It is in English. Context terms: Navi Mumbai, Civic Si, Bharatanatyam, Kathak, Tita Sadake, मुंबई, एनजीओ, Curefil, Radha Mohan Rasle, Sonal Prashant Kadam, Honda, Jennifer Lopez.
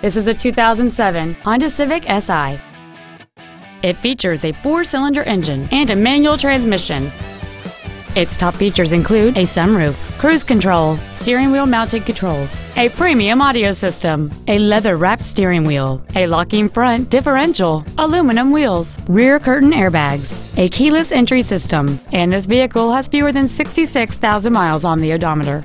This is a 2007 Honda Civic Si. It features a 4-cylinder engine and a manual transmission. Its top features include a sunroof, cruise control, steering wheel mounted controls, a premium audio system, a leather-wrapped steering wheel, a locking front differential, aluminum wheels, rear curtain airbags, a keyless entry system, and this vehicle has fewer than 66,000 miles on the odometer.